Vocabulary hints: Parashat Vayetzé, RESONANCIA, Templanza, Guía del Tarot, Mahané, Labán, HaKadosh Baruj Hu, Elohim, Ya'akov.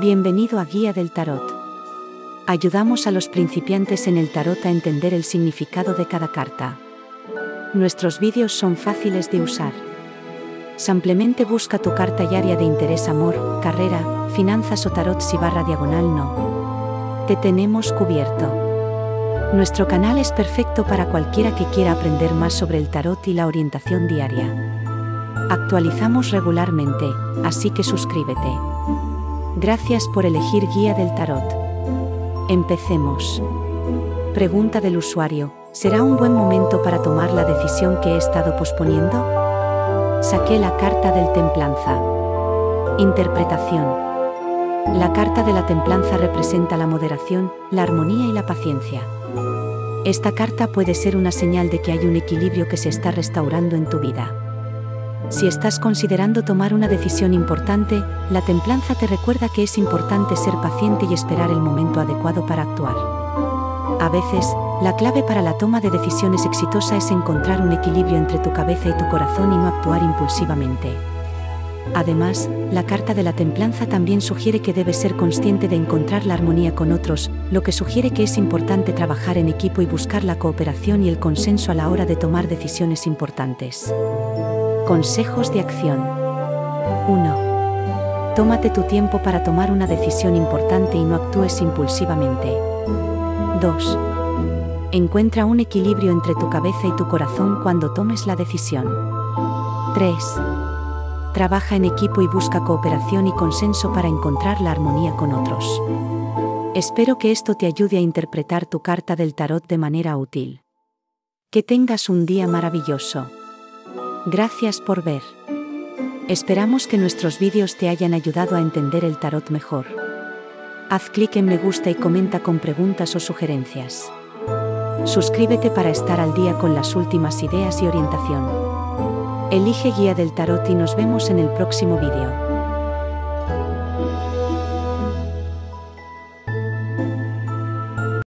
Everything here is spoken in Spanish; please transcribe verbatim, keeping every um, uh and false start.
Bienvenido a Guía del Tarot. Ayudamos a los principiantes en el tarot a entender el significado de cada carta. Nuestros vídeos son fáciles de usar. Simplemente busca tu carta y área de interés: amor, carrera, finanzas o tarot si barra diagonal no. Te tenemos cubierto. Nuestro canal es perfecto para cualquiera que quiera aprender más sobre el tarot y la orientación diaria. Actualizamos regularmente, así que suscríbete. Gracias por elegir Guía del Tarot. Empecemos. Pregunta del usuario: ¿será un buen momento para tomar la decisión que he estado posponiendo? Saqué la carta del Templanza. Interpretación. La carta de la Templanza representa la moderación, la armonía y la paciencia. Esta carta puede ser una señal de que hay un equilibrio que se está restaurando en tu vida. Si estás considerando tomar una decisión importante, la Templanza te recuerda que es importante ser paciente y esperar el momento adecuado para actuar. A veces, la clave para la toma de decisiones exitosa es encontrar un equilibrio entre tu cabeza y tu corazón y no actuar impulsivamente. Además, la carta de la Templanza también sugiere que debes ser consciente de encontrar la armonía con otros, lo que sugiere que es importante trabajar en equipo y buscar la cooperación y el consenso a la hora de tomar decisiones importantes. Consejos de acción. uno. Tómate tu tiempo para tomar una decisión importante y no actúes impulsivamente. dos. Encuentra un equilibrio entre tu cabeza y tu corazón cuando tomes la decisión. tres. Trabaja en equipo y busca cooperación y consenso para encontrar la armonía con otros. Espero que esto te ayude a interpretar tu carta del tarot de manera útil. Que tengas un día maravilloso. Gracias por ver. Esperamos que nuestros vídeos te hayan ayudado a entender el tarot mejor. Haz clic en me gusta y comenta con preguntas o sugerencias. Suscríbete para estar al día con las últimas ideas y orientación. Elige Guía del Tarot y nos vemos en el próximo vídeo.